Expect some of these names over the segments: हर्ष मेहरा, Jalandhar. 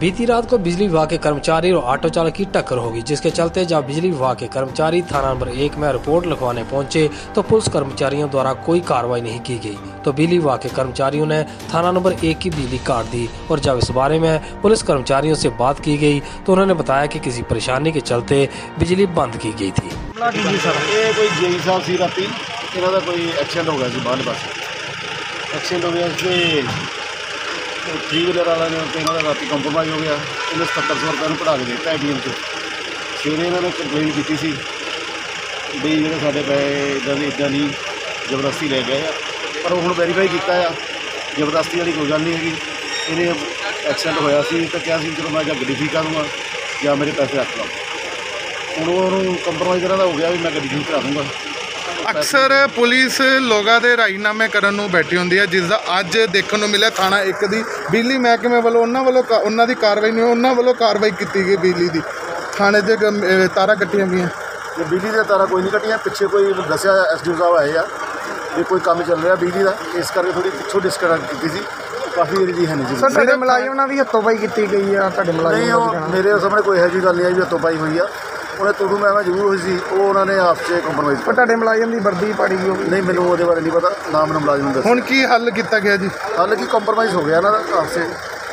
बीती रात को बिजली विभाग के कर्मचारी और ऑटो चालक की टक्कर होगी, जिसके चलते जब बिजली विभाग के कर्मचारी थाना नंबर 1 में रिपोर्ट लिखवाने पहुंचे तो पुलिस कर्मचारियों द्वारा कोई कार्रवाई नहीं की गई, तो बिजली विभाग के कर्मचारियों ने थाना नंबर 1 की बिजली काट दी। और जब इस बारे में पुलिस कर्मचारियों से बात की गई तो उन्होंने बताया कि किसी परेशानी के चलते बिजली बंद की गई थी। कोई एक्सीडेंट हो गया जी, बाल पास एक्सीडेंट हो गया, इसमें थ्री व्हीलर वाला ने इन्होंने रात कंप्रोमाइज हो गया, इन्हें 70 रुपये पढ़ा के देता है टीम को। सवेरे इन्होंने कंप्लेन की थी बी जो साढ़े पैसे इदा नहीं जबरदस्ती ले गए, पर हम वेरीफाई किया जबरदस्ती वाली कोई गल नहीं हैगी। इन्हें एक्सीडेंट होया सी तो क्या सी, चलो मैं या गड्डी ठीक करूँगा या मेरे पैसे रख ला। हम उन्होंने कंप्रोमाइज इन्हों का हो गया भी मैं गड्डी ठीक करा दूँगा। अक्सर पुलिस लोगों के रायनामे करन बैठी होंदी है, जिसका अज देखने मिले थाना 1 की बिजली महकमे वालों उन्होंने कार्रवाई नहीं, उन्होंने वालों कार्रवाई की गई। बिजली की थाने से तारा कट्टिया गई, बिजली की तारा कोई नहीं कट्टिया, पिछे कोई दसिया एसडीओ साहब आए आ भी कोई काम चल रहा बिजली का, इस करके थोड़ी पिछों डिस्कनेक्ट की काफ़ी एरिया है नहीं जी। मेरे मुलाजमान की हत्तोपाई की गई है, मुलाजम मेरे सामने कोई यह जी गल नहीं है भी हत्तोपाई हुई है, उन्हें तुरू मैं जरूर हुई थी वो उन्होंने आपसे कंप्रोमाइज। पर मुलाजम की वर्दी पाड़ी होगी नहीं, मैंने वो बारे नहीं पता, ना मैंने मुलाजम दस। हुण की हल किया गया जी? हल की कंप्रोमाइज हो गया ना आपसे,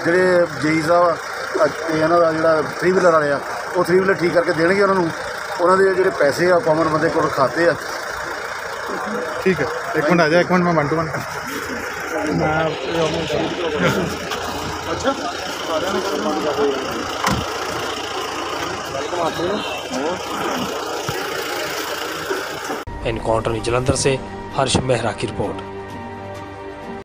जे जेई साहब इन्हों का जो थ्री व्हीलर वाले वो थ्री व्हीलर ठीक करके देने उन्होंने जो पैसे आ कॉमन बंदे को खाते हैं। ठीक है, एक मिनट आ जाए, एक मिनट मैं 1 to 1 अच्छा एनकाउंटर जलंधर से हर्ष मेहरा की रिपोर्ट।